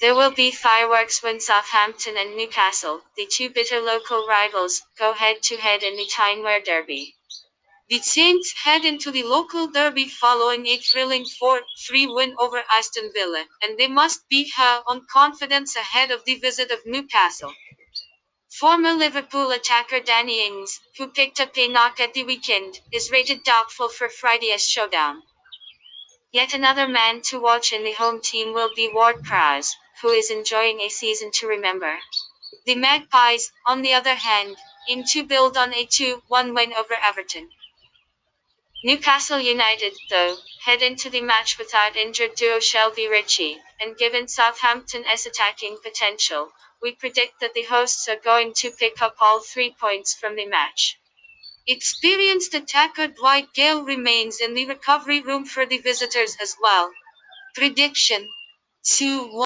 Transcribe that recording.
There will be fireworks when Southampton and Newcastle, the two bitter local rivals, go head-to-head in the Tyne-Wear Derby. The Saints head into the local derby following a thrilling 4-3 win over Aston Villa, and they must be high on confidence ahead of the visit of Newcastle. Former Liverpool attacker Danny Ings, who picked up a knock at the weekend, is rated doubtful for Friday's showdown. Yet another man to watch in the home team will be Ward Prowse, who is enjoying a season to remember. The Magpies, on the other hand, aim to build on a 2-1 win over Everton. Newcastle United, though, head into the match without injured duo Shelby Ritchie, and given Southampton's attacking potential, we predict that the hosts are going to pick up all 3 points from the match. Experienced attacker Dwight Gale remains in the recovery room for the visitors as well. Prediction: 2-1.